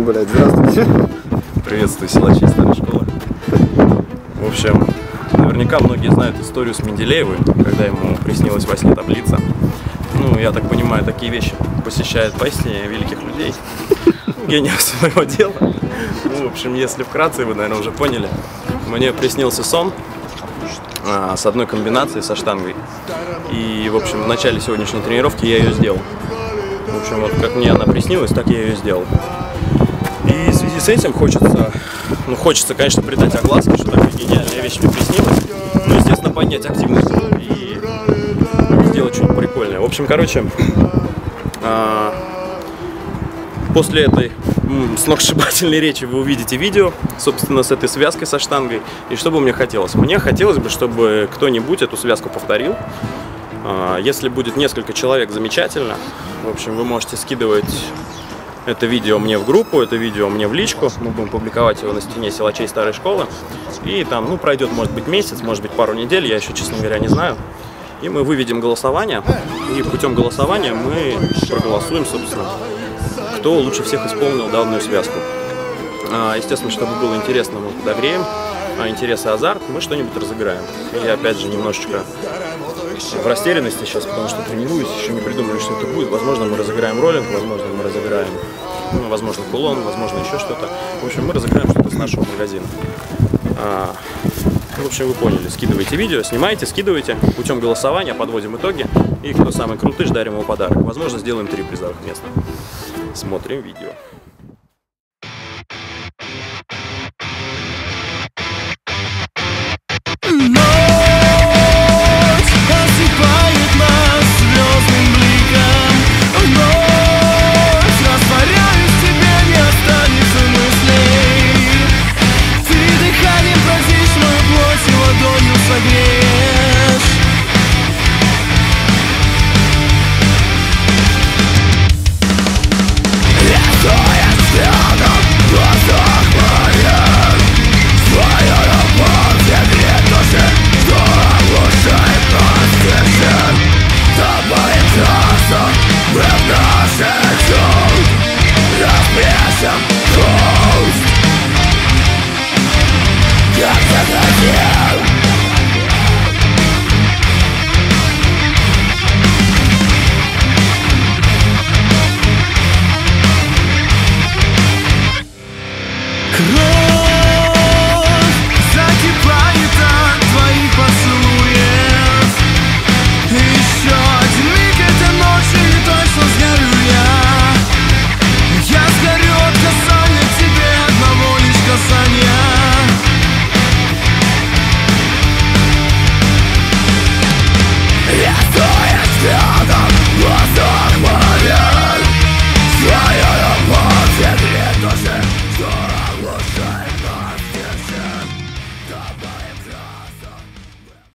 Блядь, здравствуйте. Приветствую, силачи старой школы. В общем, наверняка многие знают историю с Менделеевым, когда ему приснилась во сне таблица. Ну, я так понимаю, такие вещи посещают во сне великих людей, гениев своего дела. Ну, в общем, если вкратце, вы, наверное, уже поняли. Мне приснился сон с одной комбинацией, со штангой. И, в общем, в начале сегодняшней тренировки я ее сделал. В общем, вот как мне она приснилась, так я ее сделал. И в связи с этим хочется, конечно, придать огласке, что такая гениальная вещь мне приснилась. Ну, естественно, поднять активность и сделать что-то прикольное. В общем, короче, после этой сногсшибательной речи вы увидите видео, собственно, с этой связкой со штангой. И что бы мне хотелось? Мне хотелось бы, чтобы кто-нибудь эту связку повторил. Если будет несколько человек, замечательно. В общем, вы можете скидывать это видео мне в группу, это видео мне в личку. Мы будем публиковать его на стене силачей старой школы. И там, ну, пройдет, может быть, месяц, может быть, пару недель, я еще, честно говоря, не знаю. И мы выведем голосование, и путем голосования мы проголосуем, собственно, кто лучше всех исполнил данную связку. Естественно, чтобы было интересно, мы подогреем. А интерес и азарт, мы что-нибудь разыграем. Я, опять же, немножечко в растерянности сейчас, потому что тренируюсь, еще не придумали, что это будет. Возможно, мы разыграем роллинг, возможно, мы разыграем, ну, возможно, кулон, возможно, еще что-то. В общем, мы разыграем что-то с нашего магазина. В общем, вы поняли. Скидывайте видео, снимайте, скидывайте. Путем голосования подводим итоги. И кто самый крутыш, дарим ему подарок. Возможно, сделаем 3 призовых места. Смотрим видео.